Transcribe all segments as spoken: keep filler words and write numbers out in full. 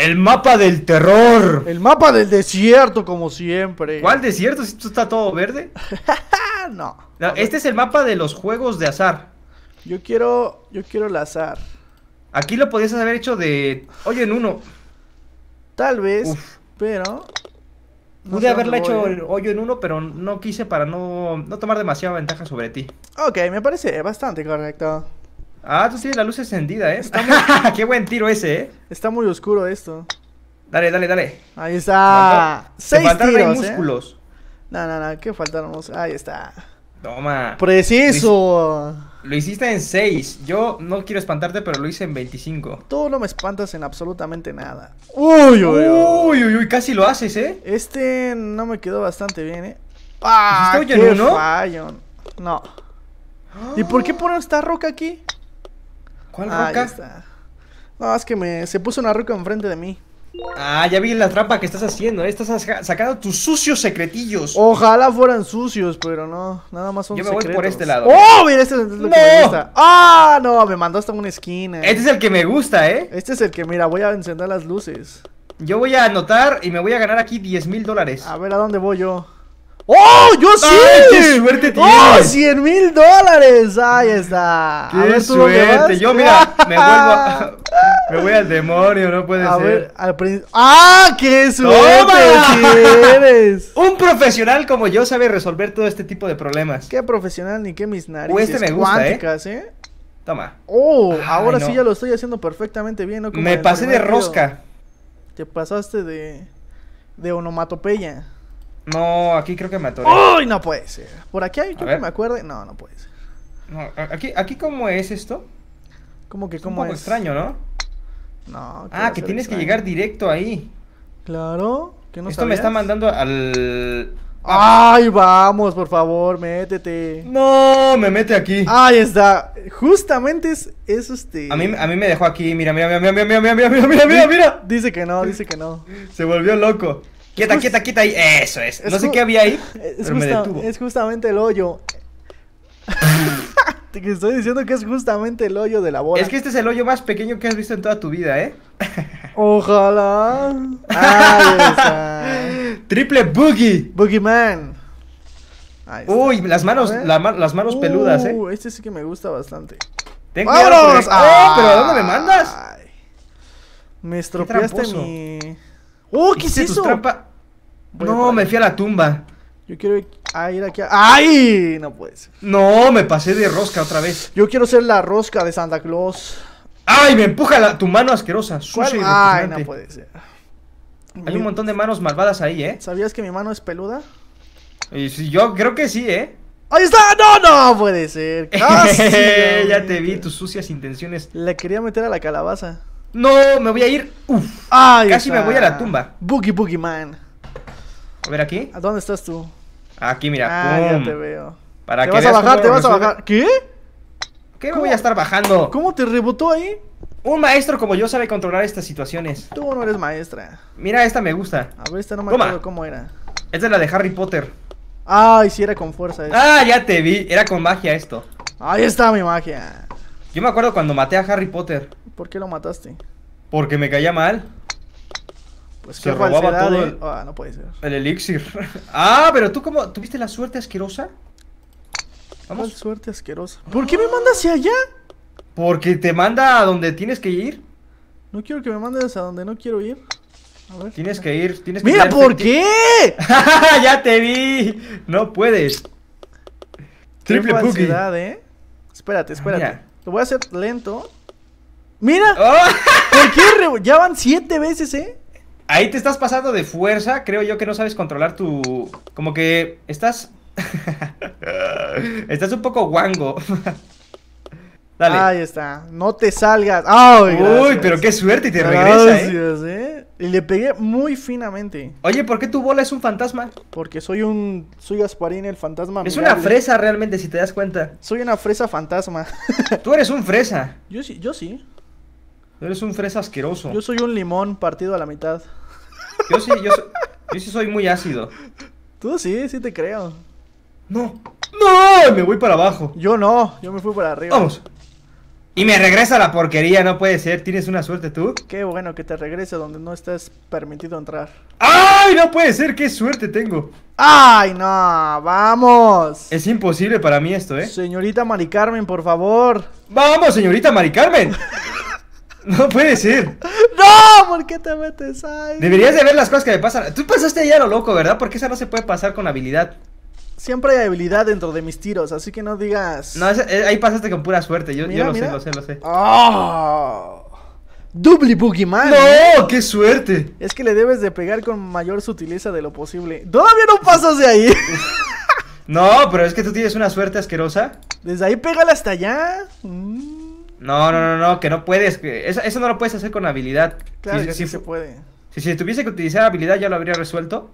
El mapa del terror. El mapa del desierto, como siempre. ¿Cuál desierto? Si esto está todo verde. No. Este es el mapa de los juegos de azar. Yo quiero... Yo quiero el azar. Aquí lo podías haber hecho de... Oye, en uno. Tal vez, uf, pero... No pude haberla hecho el hoyo en uno, pero no quise para no, no tomar demasiada ventaja sobre ti. Ok, me parece bastante correcto. Ah, tú tienes la luz encendida, ¿eh? Está muy... ¡Qué buen tiro ese, eh! Está muy oscuro esto. Dale, dale, dale. Ahí está. Seis tiros, músculos. ¿Eh? No, no, no, que faltaron músculos. Ahí está. Toma. ¡Preciso! Lo hiciste en seis. Yo no quiero espantarte, pero lo hice en veinticinco. Tú no me espantas en absolutamente nada. Uy, uy, uy, uy, uy, casi lo haces, ¿eh? Este no me quedó bastante bien, ¿eh? ¡Ah, qué fallo! No. ¿Y por qué ponen esta roca aquí? ¿Cuál roca? Está. No, es que me se puso una roca enfrente de mí. Ah, ya vi la trampa que estás haciendo, ¿eh? Estás sacando tus sucios secretillos. Ojalá fueran sucios, pero no. Nada más son secretos. Yo me secretos. voy por este lado. ¡Oh! Mira, este es el no. que me gusta. ¡Ah! No, me mandó hasta una esquina. Este es el que me gusta, ¿eh? Este es el que, mira, voy a encender las luces. Yo voy a anotar y me voy a ganar aquí diez mil dólares. A ver, ¿a dónde voy yo? ¡Oh! ¡Yo sí! ¡Ay, qué suerte tienes! ¡Oh! ¡cien mil dólares! ¡Ahí está! ¡Qué a ver, ¿tú suerte! Yo, mira, me vuelvo a... Me voy al demonio, no puede a ser. Ver, al prin... ¡Ah! ¡Qué suerte eres! Un profesional como yo sabe resolver todo este tipo de problemas. ¡Qué profesional! Ni qué mis narices. Pues este me gusta, cuánticas, ¿eh? ¿eh? Toma. ¡Oh! Ay, ahora no. sí ya lo estoy haciendo perfectamente bien, ¿no? Como me pasé de rosca. Video. Te pasaste de... De onomatopeya. No, aquí creo que me atoré. ¡Uy! No puede ser. Por aquí hay, yo que me acuerde. No, no puede ser. No, aquí, aquí ¿cómo es esto? ¿Cómo que cómo es? Un poco extraño, ¿no? No. Ah, que tienes que llegar directo ahí. Claro. ¿Que no sabías? Esto me está mandando al... ¡Ay, vamos! Por favor, métete. No, me mete aquí. Ahí está. Justamente es, es usted. A mí, a mí me dejó aquí. Mira, mira, mira, mira, mira, mira, mira, mira, mira, mira. Dice que no, dice que no. Se volvió loco. Quieta, just... quieta, quieta ahí. Eso es. es no sé qué había ahí, es pero justa... me detuvo. Es justamente el hoyo. Te estoy diciendo que es justamente el hoyo de la bola. Es que este es el hoyo más pequeño que has visto en toda tu vida, ¿eh? Ojalá. Ahí está. Triple boogie. Boogeyman. Uy, las manos, la, las manos uh, peludas, ¿eh? Este sí que me gusta bastante. Ten ¡Vámonos! ¡Ah! ¿Pero a dónde me mandas? Ay. Me estropeaste mi... ¡Oh! ¿Qué es eso? No, me fui a la tumba. Yo quiero ir, a ir aquí a... ¡Ay! No puedes. No, me pasé de rosca otra vez. Yo quiero ser la rosca de Santa Claus. ¡Ay! Me empuja la... tu mano asquerosa, sucia y ay, no puede ser. Hay Mira. un montón de manos malvadas ahí, ¿eh? ¿Sabías que mi mano es peluda? Y si yo creo que sí, ¿eh? ¡Ahí está! ¡No, no! Puede ser. Casi, ya te vi tus sucias intenciones. Le quería meter a la calabaza. No, me voy a ir. Uf, ahí casi está. Me voy a la tumba. Boogie, boogie, man. A ver aquí. ¿A dónde estás tú? Aquí, mira. Ah, ¡pum! Ya te veo. Para te que vas a bajar, te vas a bajar. ¿Qué? ¿Qué me ¿Cómo? voy a estar bajando? ¿Cómo te rebotó ahí? Un maestro como yo sabe controlar estas situaciones. Tú no eres maestra. Mira, esta me gusta. A ver, esta no me Toma. acuerdo cómo era. Esta es la de Harry Potter. Ay, sí, era con fuerza esta. Ah, ya te vi. Era con magia esto. Ahí está mi magia. Yo me acuerdo cuando maté a Harry Potter. ¿Por qué lo mataste? Porque me caía mal. Pues se robaba todo el, oh, no puede ser. el elixir. Ah, pero tú como tuviste la suerte asquerosa. Vamos. ¿Cuál suerte asquerosa? ¿Por qué me mandas hacia allá? Porque te manda a donde tienes que ir. No quiero que me mandes a donde no quiero ir. A ver. Tienes que ir, tienes que Mira, ¿por qué? Ya te vi. No puedes. Qué Triple puki. ¿eh? Espérate, espérate. Ah, Lo voy a hacer lento. ¡Mira! Oh. ¿Por qué re... Ya van siete veces, ¿eh? Ahí te estás pasando de fuerza. Creo yo que no sabes controlar tu... Como que estás... estás un poco guango. Dale. Ahí está. No te salgas. ¡Ay, Uy, pero qué suerte y te regresa, gracias, ¿eh? ¿eh? Y le pegué muy finamente. Oye, ¿por qué tu bola es un fantasma? Porque soy un... Soy Gasparín el fantasma. Es mirable. Una fresa realmente, si te das cuenta. Soy una fresa fantasma. Tú eres un fresa. Yo sí, yo sí. Tú eres un fresa asqueroso. Yo soy un limón partido a la mitad. Yo sí, yo, so... yo sí soy muy ácido. Tú sí, sí te creo. No. ¡No! Me voy para abajo. Yo no, yo me fui para arriba. Vamos. Y me regresa la porquería, no puede ser. ¿Tienes una suerte tú? Qué bueno que te regrese donde no estás permitido entrar. ¡Ay, no puede ser! ¡Qué suerte tengo! ¡Ay, no! ¡Vamos! Es imposible para mí esto, ¿eh? Señorita Mari Carmen, por favor. ¡Vamos, señorita Mari Carmen! No puede ser. ¡No! ¿Por qué te metes ahí? Deberías de ver las cosas que me pasan. Tú pasaste ahí a lo loco, ¿verdad? Porque esa no se puede pasar con habilidad. Siempre hay habilidad dentro de mis tiros, así que no digas. No, esa, eh, ahí pasaste con pura suerte. Yo, mira, yo lo mira. sé, lo sé, lo sé. ¡Oh! ¡Double Boogie Man! ¡No! ¡Qué suerte! Es que le debes de pegar con mayor sutileza de lo posible. ¡Todavía no pasas de ahí! No, pero es que tú tienes una suerte asquerosa. Desde ahí pégala hasta allá. Mm. No, no, no, no, que no puedes. Que eso, eso no lo puedes hacer con habilidad. Claro si, que sí si, se puede. Si, si tuviese que utilizar habilidad, ya lo habría resuelto.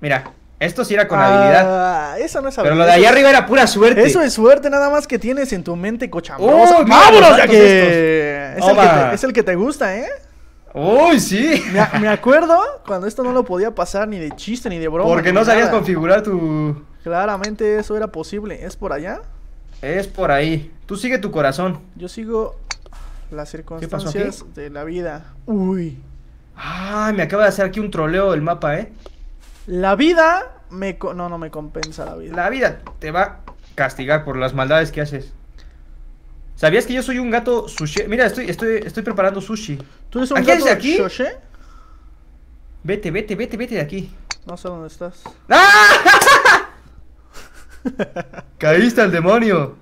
Mira. Esto sí era con ah, habilidad. Eso no es habilidad. Pero lo de allá arriba era pura suerte. Eso es suerte, nada más que tienes en tu mente, cochambrosa. Oh, ¡vámonos de aquí! Es el, que te, es el que te gusta, ¿eh? ¡Uy, oh, sí! Me, me acuerdo cuando esto no lo podía pasar ni de chiste ni de broma. Porque no sabías nada. Configurar tu... Claramente eso era posible. ¿Es por allá? Es por ahí. Tú sigue tu corazón. Yo sigo las circunstancias de la vida. ¡Uy! ¡Ah! Me acaba de hacer aquí un troleo del mapa, ¿eh? La vida me... No, no me compensa la vida. La vida te va a castigar por las maldades que haces. ¿Sabías que yo soy un gato sushi? Mira, estoy, estoy, estoy preparando sushi. ¿Tú eres un gato sushi? Vete, vete, vete, vete de aquí. No sé dónde estás. ¡Ah! Caíste al demonio.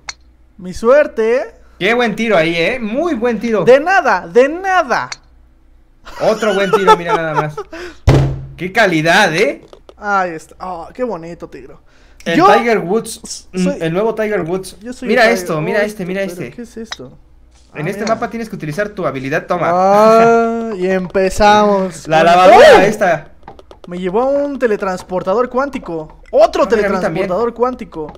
Mi suerte. Qué buen tiro ahí, eh. Muy buen tiro. De nada, de nada. Otro buen tiro, mira nada más. Qué calidad, eh. Ahí está. Oh, qué bonito tigro. El yo Tiger Woods. Soy... El nuevo Tiger Woods. Mira Tiger esto, Woods, mira este, mira este. ¿Qué es esto? En ah, este mira. mapa tienes que utilizar tu habilidad. Toma. Ah, y empezamos. La lavadora, ¡oh! Esta. Me llevó a un teletransportador cuántico. Otro no, teletransportador cuántico.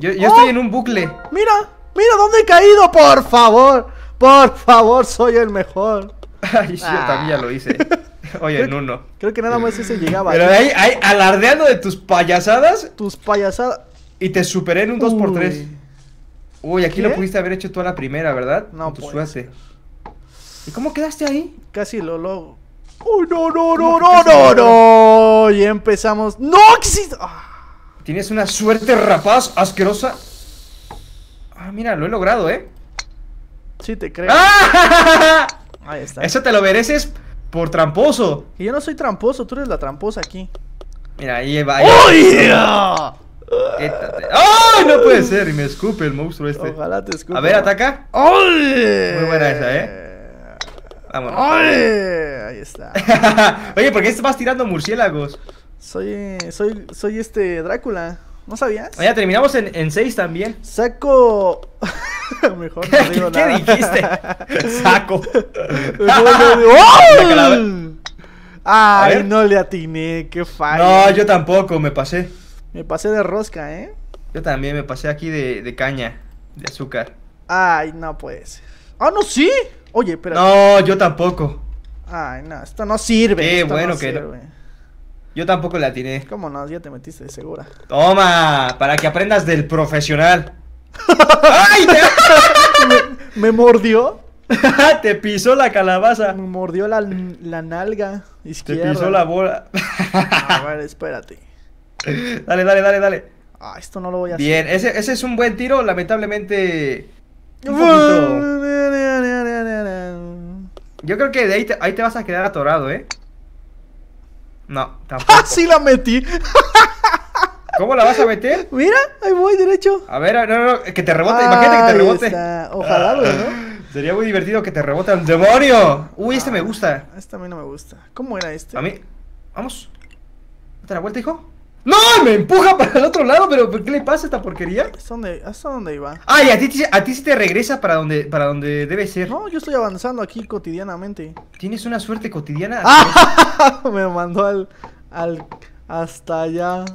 Yo, yo oh, estoy en un bucle. Mira, mira dónde he caído. Por favor, por favor, soy el mejor. Ay, yo ah. también ya lo hice. Oye, creo en uno que, creo que nada más ese llegaba. Pero ahí, ahí, alardeando de tus payasadas. Tus payasadas. Y te superé en un dos por tres. Uy, aquí ¿qué? Lo pudiste haber hecho tú a la primera, ¿verdad? No, tu suerte. ¿Y cómo quedaste ahí? Casi lo logro. ¡Uy, oh, no, no, no, no, no, no! Y empezamos. ¡No! ¿Qué hiciste? Ah. Tienes una suerte rapaz, asquerosa. Ah, mira, lo he logrado, ¿eh? Sí, te creo. ¡Ah! Ahí está. Eso te lo mereces. Por tramposo. Y yo no soy tramposo, tú eres la tramposa aquí. Mira, ahí va. ¡Uy! ¡Ay! No puede ser. Y me escupe el monstruo este. Ojalá te escupe. A ver, ataca. ¡Oye! Muy buena esa, eh. Vámonos. ¡Oye! Ahí está. Oye, ¿por qué vas tirando murciélagos? Soy. Soy. Soy este Drácula. ¿No sabías? Oye, terminamos en seis también. Saco. Mejor no digo ¿Qué, nada. ¿Qué dijiste? Saco. ¡Oh! Ay, no le atiné, qué fallo. No, yo tampoco, me pasé. Me pasé de rosca, ¿eh? Yo también me pasé aquí de, de caña, de azúcar. Ay, no puede ser. ¡Ah, no, sí! Oye, pero. No, yo tampoco. Ay, no, esto no sirve. Qué esto bueno no que sirve. No. Yo tampoco le atiné. ¿Cómo no? Ya te metiste de segura. Toma, para que aprendas del profesional. ¡Ay! Me, me mordió. Te pisó la calabaza. Me mordió la, la nalga izquierda. Te pisó la bola. A ver, espérate. Dale, dale, dale, dale. Ah, esto no lo voy a bien. Hacer. Bien, ese, ese es un buen tiro, lamentablemente. Un poquito... Yo creo que de ahí te, ahí te vas a quedar atorado, ¿eh? No, tampoco. ¡Sí la metí! ¿Cómo la vas a meter? Mira, ahí voy, derecho. A ver, no, no, que te rebote, ah, imagínate que te rebote está. Ojalá, ¿no? Sería muy divertido que te rebote al demonio. Uy, ah, este me gusta. Este a mí no me gusta. ¿Cómo era este? A mí, vamos. Date la vuelta, hijo. ¡No! Me empuja para el otro lado, pero ¿por qué le pasa esta porquería? ¿Hasta dónde, hasta dónde iba? Ay, a ti, a ti sí te regresa para donde, para donde debe ser. No, yo estoy avanzando aquí cotidianamente. ¿Tienes una suerte cotidiana? Ah, me mandó al, al... hasta allá.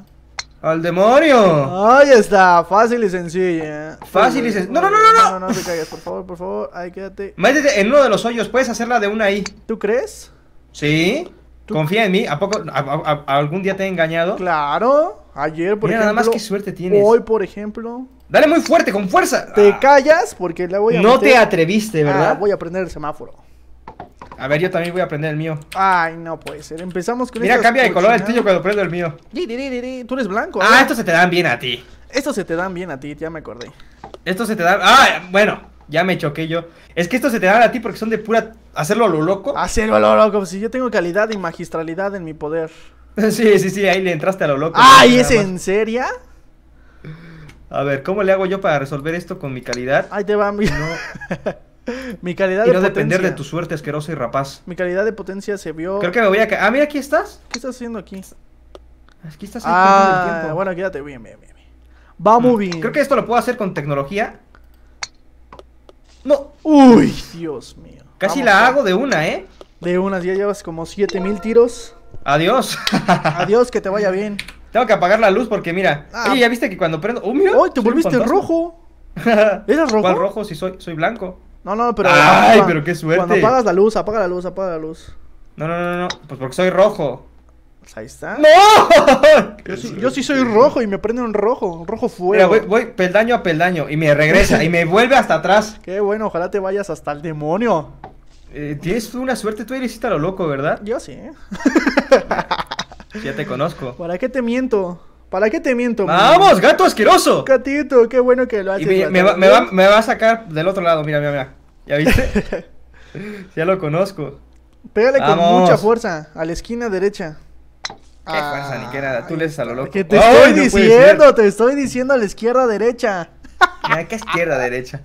¡Al demonio! Ahí está, fácil y sencilla. Fácil y sencilla. No, no, no, no, no. No, no te caigas, por favor, por favor. Ahí quédate. Métete en uno de los hoyos, puedes hacerla de una ahí. ¿Tú crees? Sí. ¿Tú? Confía en mí. ¿A poco a, a, a algún día te he engañado? Claro. Ayer, por Mira, ejemplo. Mira, nada más qué suerte tienes. Hoy, por ejemplo. Dale muy fuerte, con fuerza. Te ah. callas porque la voy a No meter. Te atreviste, ¿verdad? Ah, voy a prender el semáforo. A ver, yo también voy a prender el mío. Ay, no puede ser. Empezamos con... Mira, cambia de color el tuyo cuando prendo el mío. Tú eres blanco. Ah, estos se te dan bien a ti. Estos se te dan bien a ti, ya me acordé. Estos se te dan... Ah, bueno, ya me choqué yo. Es que estos se te dan a ti porque son de pura... Hacerlo a lo loco. Hacerlo a lo loco. Si yo tengo calidad y magistralidad en mi poder. Sí, sí, sí, ahí le entraste a lo loco. Ay, ¿es en serio? A ver, ¿cómo le hago yo para resolver esto con mi calidad? Ahí te va, mi... No... Mi calidad de potencia. Y no depender de tu suerte asquerosa y rapaz. Mi calidad de potencia se vio. Creo que me voy a ca... Ah, mira, aquí estás. ¿Qué estás haciendo aquí? Aquí estás haciendo ah, el tiempo. Bueno, quédate bien, bien, bien. Va muy bien. Creo que esto lo puedo hacer con tecnología. No. Uy, Dios mío. Casi Vamos la hago de una, ¿eh? De una, ya llevas como siete mil tiros. Adiós. Adiós, que te vaya bien. Tengo que apagar la luz porque mira. Ah. Oye, ya viste que cuando prendo... Oh, mira. Ay, te volviste rojo. ¿Eres rojo? ¿Cuál rojo? Si soy, soy blanco. No, no, pero... Ay, pero qué suerte. Cuando apagas la luz, apaga la luz, apaga la luz. No, no, no, no, pues porque soy rojo. Pues ahí está. ¡No! Yo sí, yo sí soy rojo y me prende un rojo, un rojo fuego. Mira, voy, voy peldaño a peldaño y me regresa y me vuelve hasta atrás. Qué bueno, ojalá te vayas hasta el demonio. Eh, tienes una suerte, tú eres a lo loco, ¿verdad? Yo sí. Ya te conozco. ¿Para qué te miento? ¿Para qué te miento? ¡Vamos, man? Gato asqueroso! Gatito, qué bueno que lo haces. Me, me, va, me, va, me va a sacar del otro lado, mira, mira, mira. ¿Ya viste? Ya lo conozco. Pégale Vamos. con mucha fuerza, a la esquina derecha. Qué ah, fuerza, ni que nada, tú le haces a lo loco. Que te ¡Ay, estoy no diciendo, te estoy diciendo a la izquierda derecha. Mira, ¿qué izquierda derecha?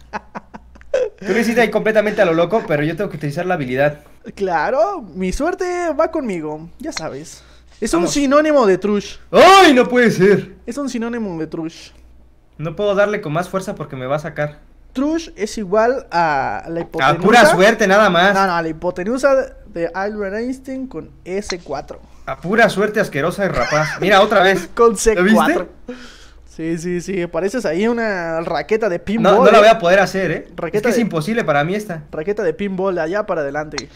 Tú lo hiciste ahí completamente a lo loco, pero yo tengo que utilizar la habilidad. Claro, mi suerte va conmigo, ya sabes. Es Vamos. un sinónimo de trush. ¡Ay, no puede ser! Es un sinónimo de trush. No puedo darle con más fuerza porque me va a sacar. Trush es igual a la hipotenusa. A pura suerte, nada más. No, no, la hipotenusa de Albert Einstein con ese cuatro. A pura suerte asquerosa y rapaz. Mira, otra vez. Con ce cuatro. ¿Lo viste? Sí, sí, sí. Pareces ahí una raqueta de pinball. No, no la voy a poder hacer, ¿eh? Raqueta es que de... es imposible para mí esta. Raqueta de pinball de allá para adelante.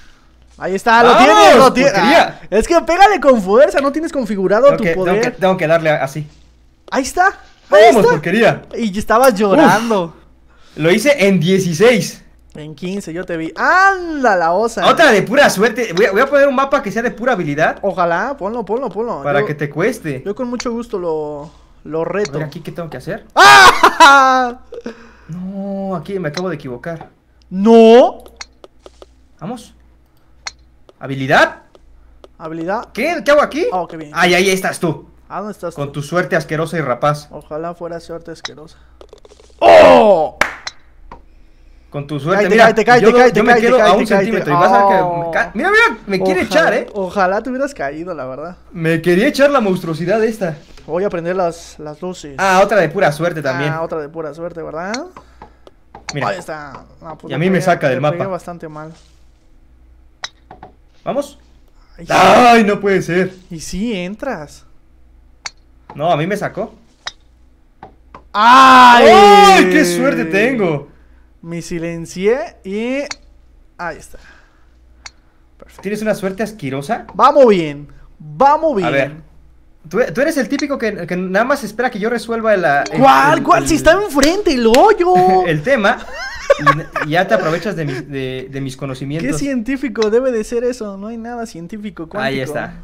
Ahí está, lo tienes, lo tienes. Ah, es que pégale con fuerza, no tienes configurado okay, tu poder. Tengo que, tengo que darle así. Ahí está. Ahí Vamos, está. porquería. Y estabas llorando. Uf, lo hice en dieciséis. En quince, yo te vi. ¡Anda la osa! Otra de pura suerte. Voy a, voy a poner un mapa que sea de pura habilidad. Ojalá, ponlo, ponlo, ponlo. Para yo, que te cueste. Yo con mucho gusto lo, lo reto. A ver, aquí, ¿qué tengo que hacer? ¡Ah! No, aquí me acabo de equivocar. ¡No! Vamos. ¿Habilidad? ¿Habilidad? ¿Qué? ¿Qué hago aquí? Oh, qué bien. Ay, ahí estás tú. ¿A dónde estás tú? Con tu suerte asquerosa y rapaz. Ojalá fuera suerte asquerosa. ¡Oh! Con tu suerte, mira, yo me quedo a un centímetro. Y vas a ver que... Mira, mira, me quiere echar, eh. Ojalá te hubieras caído, la verdad. Me quería echar la monstruosidad esta. Voy a prender las, las luces. Ah, otra de pura suerte también. Ah, otra de pura suerte, ¿verdad? Mira. Ahí está. Y a mí me saca del mapa. Me pegué bastante mal. ¿Vamos? Ay, ¡Ay, no puede ser! Y sí, entras. No, a mí me sacó. ¡Ay! ¡Ay, qué suerte tengo! Me silencié y... Ahí está. Perfecto. ¿Tienes una suerte asquerosa? Vamos bien, vamos bien. A ver, tú, tú eres el típico que, que nada más espera que yo resuelva la... El, ¿Cuál? El, ¿Cuál? El, si está enfrente el hoyo. El tema... Y ya te aprovechas de, mi, de, de mis conocimientos. ¿Qué científico debe de ser eso? No hay nada científico cuántico. Ahí está.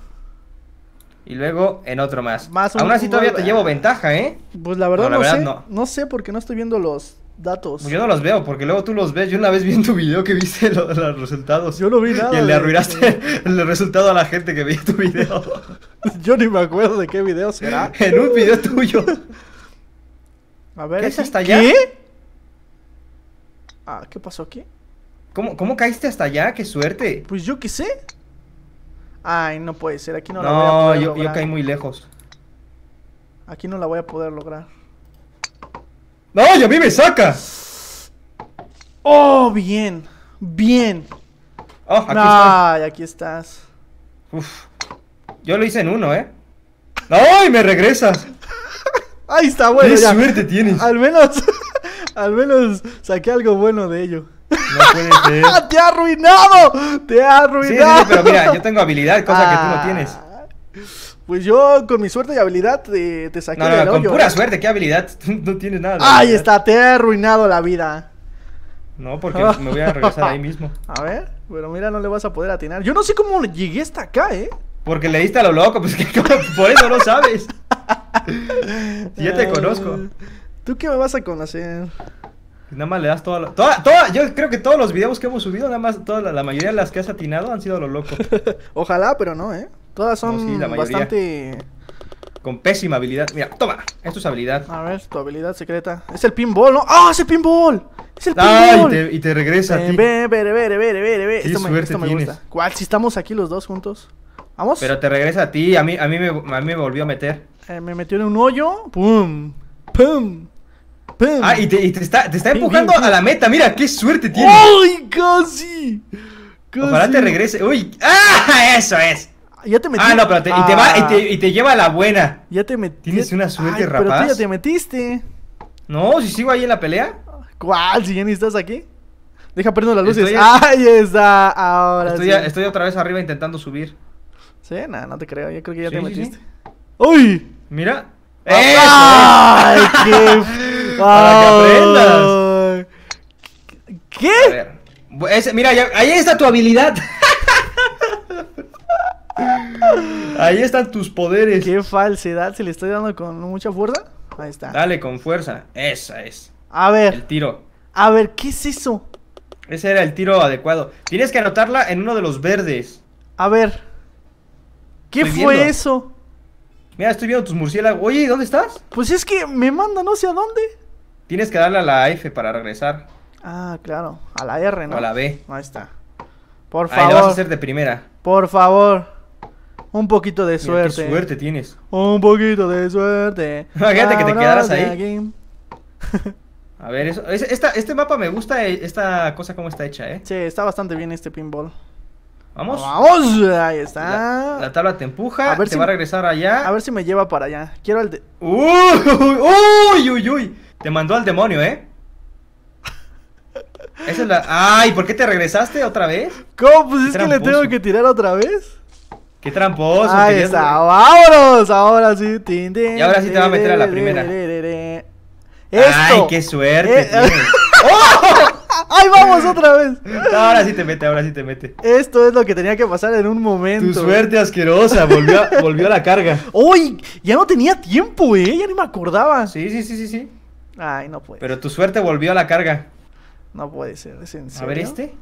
Y luego en otro más, más Aún así todavía te llevo ventaja, ¿eh? Pues la verdad no, la no verdad, sé no. no sé porque no estoy viendo los datos. Yo no los veo porque luego tú los ves. Yo una vez vi en tu video que viste lo, los resultados. Yo no vi nada. Y le arruinaste el resultado a la gente que veía tu video. Yo ni me acuerdo de qué video será. En un video tuyo. A ver, ¿Qué es hasta allá? ¿Qué? Ah, ¿qué pasó aquí? ¿Cómo, ¿Cómo caíste hasta allá? ¡Qué suerte! Pues yo qué sé. Ay, no puede ser, aquí no, no la voy a poder yo, lograr. No, yo caí muy lejos. Aquí no la voy a poder lograr. ¡No, y a mí me saca! ¡Oh, bien! ¡Bien! Oh, aquí ¡Ay, estoy. aquí estás! Uf, yo lo hice en uno, ¿eh? ¡Ay, me regresas! Ahí está, bueno. ¡Qué ya. suerte tienes! Al menos... Al menos saqué algo bueno de ello. No puede ser. ¡Te ha arruinado! ¡Te ha arruinado! Sí, sí, sí, pero mira, yo tengo habilidad, cosa ah. que tú no tienes. Pues yo con mi suerte y habilidad te, te saqué no, no, del hoyo. No, con pura suerte, ¿qué habilidad? No tienes nada. Ahí está, te he arruinado la vida. No, porque me voy a regresar ahí mismo. A ver, pero mira, no le vas a poder atinar. Yo no sé cómo llegué hasta acá, ¿eh? Porque le diste a lo loco, pues que por eso no sabes. Si ya te conozco. ¿Tú qué me vas a conocer? Nada más le das toda la... Toda, toda, yo creo que todos los videos que hemos subido, nada más toda la, la mayoría de las que has atinado han sido a lo loco. Ojalá, pero no, ¿eh? Todas son no, sí, la mayoría, bastante... Con pésima habilidad. Mira, toma, esto es tu habilidad. A ver, tu habilidad secreta. Es el pinball, ¿no? ¡Ah, ¡Oh, es el pinball! ¡Es el ah, pinball! Y te, y te regresa eh, a ti. Ve, ve, ve, ve, ve, ve. Qué esto me, esto me gusta. ¿Cuál? Si estamos aquí los dos juntos. ¿Vamos? Pero te regresa a ti, a mí, a mí, me, a mí me volvió a meter. Eh, me metió en un hoyo. ¡Pum! ¡Pum! ¡Pum! Ah, y te, y te está, te está pim, empujando pim, pim. a la meta. Mira, qué suerte tienes. ¡Ay, casi! casi. Ojalá te regrese. ¡Uy! ¡Ah, eso es! Ya te metí. Ah, no, pero te, ah. y, te va, y, te, y te lleva a la buena. Ya te metí. Tienes una suerte, Ay, rapaz. Pero tú ya te metiste. No, si sigo ahí en la pelea. ¿Cuál? Si ya ni estás aquí. Deja prendo las luces. Estoy Ahí a... está. Ahora estoy, sí. a, estoy otra vez arriba intentando subir. Sí, nada, no te creo. Yo creo que ya sí, te sí, metiste. Sí. ¡Uy! Mira. ¡Eso! ¡Ay, qué! Para que aprendas. ¿Qué? A ver. Ese, mira, ya, ahí está tu habilidad. Ahí están tus poderes. Qué falsedad, se le estoy dando con mucha fuerza. Ahí está. Dale con fuerza, esa es. A ver. El tiro. A ver, ¿qué es eso? Ese era el tiro adecuado. Tienes que anotarla en uno de los verdes. A ver. ¿Qué estoy fue viendo. eso? Mira, estoy viendo tus murciélagos. Oye, ¿dónde estás? Pues es que me manda no sé a dónde. Tienes que darle a la F para regresar. Ah, claro, a la R, ¿no? O a la B. Ahí está. Por favor. Ahí lo vas a hacer de primera. Por favor. Un poquito de suerte. Mira, qué suerte tienes. Un poquito de suerte. Imagínate que te quedaras ahí. A ver, eso, es, esta, este mapa me gusta, esta cosa como está hecha, ¿eh? Sí, está bastante bien este pinball. Vamos. Vamos, ahí está. La, la tabla te empuja, a ver te si, va a regresar allá. A ver si me lleva para allá. Quiero al de... Uy, uy, uy, uy. Te mandó al demonio, ¿eh? Esa es la... Ay, ¿por qué te regresaste otra vez? ¿Cómo? Pues es tramposo. que le tengo que tirar otra vez. ¡Qué tramposo! ¡Ahí está! ¡Vámonos! Ahora sí. Y ahora sí te va a meter a la primera. ¡Esto! ¡Ay, qué suerte! Eh... ¡Oh! ¡Ay, vamos otra vez! Ahora sí te mete, ahora sí te mete. Esto es lo que tenía que pasar en un momento. Tu suerte asquerosa, volvió a, volvió a la carga. ¡Uy! Ya no tenía tiempo, ¿eh? Ya ni me acordaba. Sí, sí, sí, sí, sí. Ay, no puede. Pero tu suerte volvió a la carga. No puede ser, ¿es en serio? A ver este.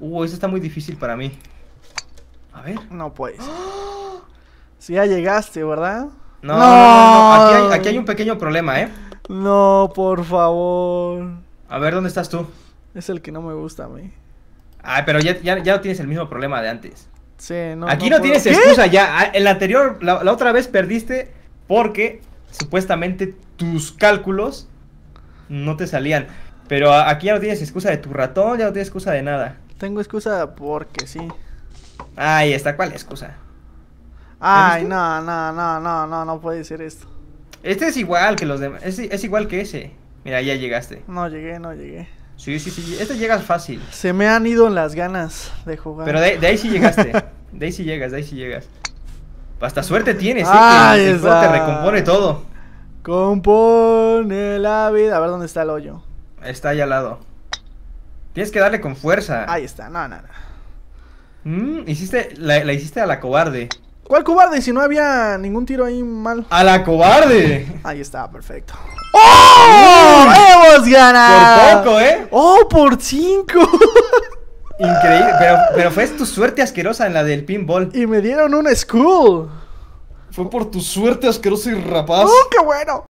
Uh, este está muy difícil para mí. A ver. No puedes. ¡Oh! Si ya llegaste, ¿verdad? No, no, no, no, no. Aquí, hay, aquí hay un pequeño problema, ¿eh? No, por favor. A ver, ¿dónde estás tú? Es el que no me gusta a mí. Ay, pero ya, ya, ya no tienes el mismo problema de antes. Sí, no. Aquí no, no tienes excusa ya. El anterior, la, la otra vez perdiste porque supuestamente tus cálculos no te salían. Pero aquí ya no tienes excusa de tu ratón, ya no tienes excusa de nada. Tengo excusa porque sí. Ahí está, ¿cuál excusa? Ay, no, no, no, no, no, no puede ser esto. Este es igual que los demás, es, es igual que ese. Mira, ya llegaste. No llegué, no llegué. Sí, sí, sí, este llegas fácil. Se me han ido las ganas de jugar. Pero de, de ahí sí llegaste, de ahí sí llegas, de ahí sí llegas. Hasta suerte tienes, ¿eh? Ay, que el juego te recompone todo. Compone la vida. A ver, ¿dónde está el hoyo? Está ahí al lado. Tienes que darle con fuerza. Ahí está, no, no, no. Mm, hiciste, la, la hiciste a la cobarde. ¿Cuál cobarde? Si no había ningún tiro ahí mal. ¡A la cobarde! Ahí está, perfecto. ¡Oh! Uh, ¡Hemos ganado! Por poco, ¿eh? ¡Oh, por cinco! Increíble, pero, pero fue tu suerte asquerosa en la del pinball. Y me dieron un school. Fue por tu suerte asquerosa y rapaz. ¡Oh, qué bueno!